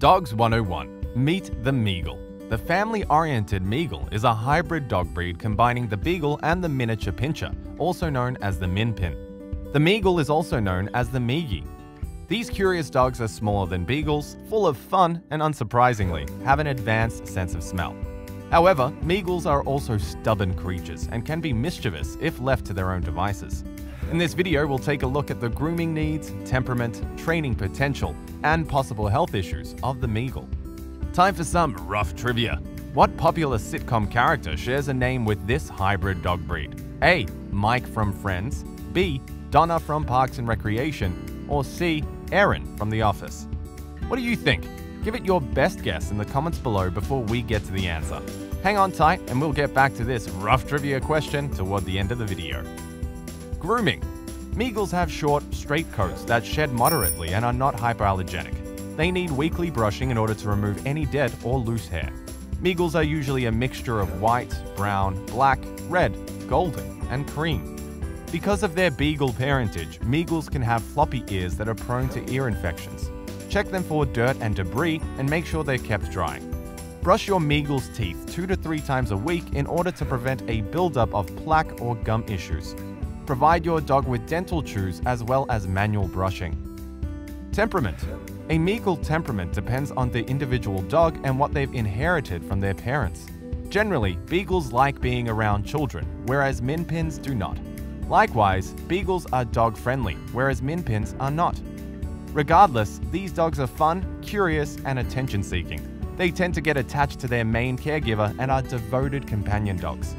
Dogs 101. Meet the Meagle. The family-oriented Meagle is a hybrid dog breed combining the Beagle and the miniature pinscher, also known as the Minpin. The Meagle is also known as the Meegy. These curious dogs are smaller than Beagles, full of fun, and unsurprisingly, have an advanced sense of smell. However, Meagles are also stubborn creatures and can be mischievous if left to their own devices. In this video, we'll take a look at the grooming needs, temperament, training potential, and possible health issues of the Meagle. Time for some rough trivia. What popular sitcom character shares a name with this hybrid dog breed? A. Mike from Friends, B. Donna from Parks and Recreation, or C. Erin from The Office? What do you think? Give it your best guess in the comments below before we get to the answer. Hang on tight and we'll get back to this rough trivia question toward the end of the video. Grooming. Meagles have short, straight coats that shed moderately and are not hypoallergenic. They need weekly brushing in order to remove any dead or loose hair. Meagles are usually a mixture of white, brown, black, red, golden, and cream. Because of their Beagle parentage, Meagles can have floppy ears that are prone to ear infections. Check them for dirt and debris and make sure they're kept dry. Brush your Meagle's teeth 2 to 3 times a week in order to prevent a buildup of plaque or gum issues. Provide your dog with dental chews as well as manual brushing. Temperament. A Meagle temperament depends on the individual dog and what they've inherited from their parents. Generally, Beagles like being around children, whereas Minpins do not. Likewise, Beagles are dog-friendly, whereas Minpins are not. Regardless, these dogs are fun, curious, and attention-seeking. They tend to get attached to their main caregiver and are devoted companion dogs.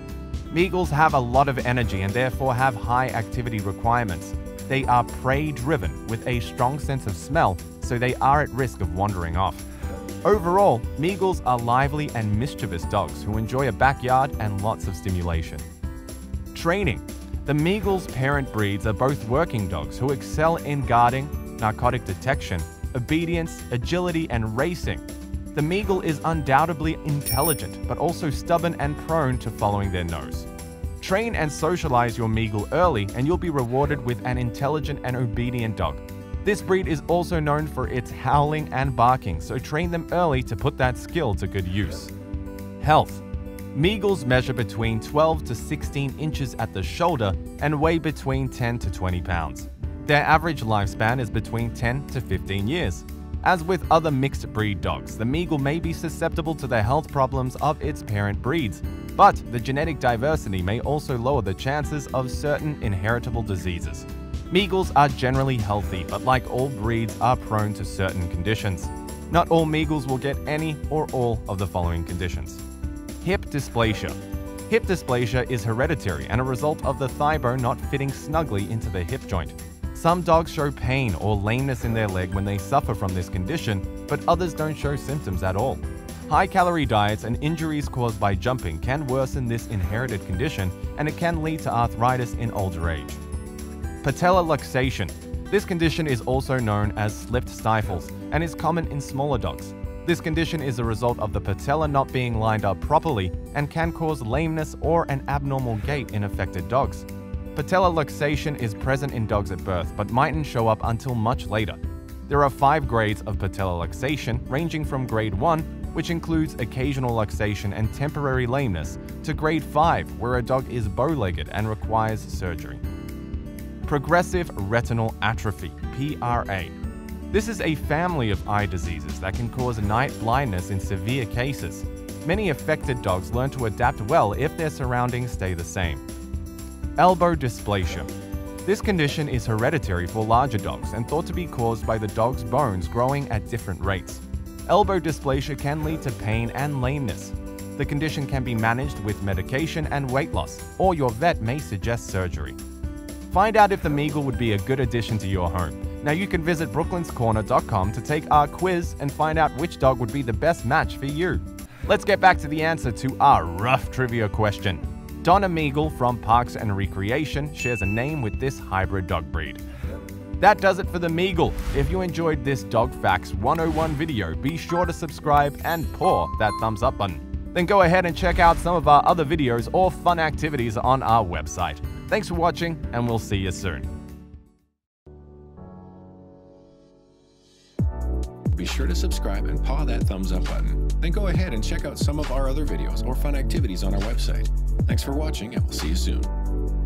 Meagles have a lot of energy and therefore have high activity requirements. They are prey-driven with a strong sense of smell, so they are at risk of wandering off. Overall, Meagles are lively and mischievous dogs who enjoy a backyard and lots of stimulation. Training. The Meagle's parent breeds are both working dogs who excel in guarding, narcotic detection, obedience, agility, and racing. The Meagle is undoubtedly intelligent, but also stubborn and prone to following their nose. Train and socialize your Meagle early, and you'll be rewarded with an intelligent and obedient dog. This breed is also known for its howling and barking, so train them early to put that skill to good use. Health. Meagles measure between 12 to 16 inches at the shoulder and weigh between 10 to 20 pounds. Their average lifespan is between 10 to 15 years. As with other mixed-breed dogs, the Meagle may be susceptible to the health problems of its parent breeds, but the genetic diversity may also lower the chances of certain inheritable diseases. Meagles are generally healthy, but like all breeds, are prone to certain conditions. Not all Meagles will get any or all of the following conditions. Hip dysplasia. Hip dysplasia is hereditary and a result of the thigh bone not fitting snugly into the hip joint. Some dogs show pain or lameness in their leg when they suffer from this condition, but others don't show symptoms at all. High-calorie diets and injuries caused by jumping can worsen this inherited condition, and it can lead to arthritis in older age. Patella luxation. This condition is also known as slipped stifles and is common in smaller dogs. This condition is a result of the patella not being lined up properly and can cause lameness or an abnormal gait in affected dogs. Patella luxation is present in dogs at birth but mightn't show up until much later. There are 5 grades of patella luxation, ranging from grade 1, which includes occasional luxation and temporary lameness, to grade 5, where a dog is bow-legged and requires surgery. Progressive retinal atrophy, PRA. This is a family of eye diseases that can cause night blindness in severe cases. Many affected dogs learn to adapt well if their surroundings stay the same. Elbow dysplasia. This condition is hereditary for larger dogs and thought to be caused by the dog's bones growing at different rates. Elbow dysplasia can lead to pain and lameness. The condition can be managed with medication and weight loss, or your vet may suggest surgery. Find out if the Meagle would be a good addition to your home. Now you can visit BrooklynsCorner.com to take our quiz and find out which dog would be the best match for you. Let's get back to the answer to our rough trivia question. Donna Meagle from Parks and Recreation shares a name with this hybrid dog breed. That does it for the Meagle. If you enjoyed this Dog Facts 101 video, be sure to subscribe and paw that thumbs up button. Then go ahead and check out some of our other videos or fun activities on our website. Thanks for watching, and we'll see you soon. Be sure to subscribe and paw that thumbs up button. Then go ahead and check out some of our other videos or fun activities on our website. Thanks for watching, and we'll see you soon.